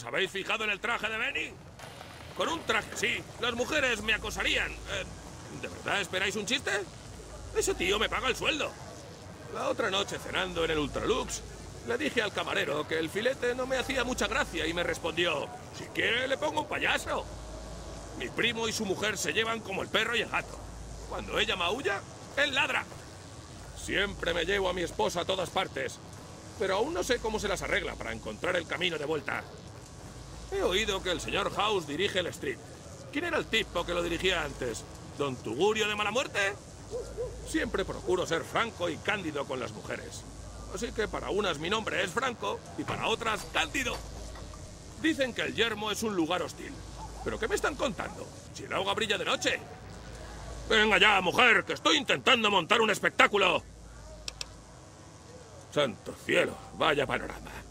¿Os habéis fijado en el traje de Benny? Con un traje así, las mujeres me acosarían. ¿De verdad esperáis un chiste? Ese tío me paga el sueldo. La otra noche, cenando en el Ultralux, le dije al camarero que el filete no me hacía mucha gracia y me respondió: si quiere le pongo un payaso. Mi primo y su mujer se llevan como el perro y el gato. Cuando ella maulla, él ladra. Siempre me llevo a mi esposa a todas partes, pero aún no sé cómo se las arregla para encontrar el camino de vuelta. He oído que el señor House dirige el strip. ¿Quién era el tipo que lo dirigía antes? ¿Don Tugurio de mala muerte? Siempre procuro ser franco y cándido con las mujeres. Así que para unas mi nombre es Franco y para otras Cándido. Dicen que el yermo es un lugar hostil. ¿Pero qué me están contando? Si el agua brilla de noche. Venga ya, mujer, que estoy intentando montar un espectáculo. Santo cielo, vaya panorama.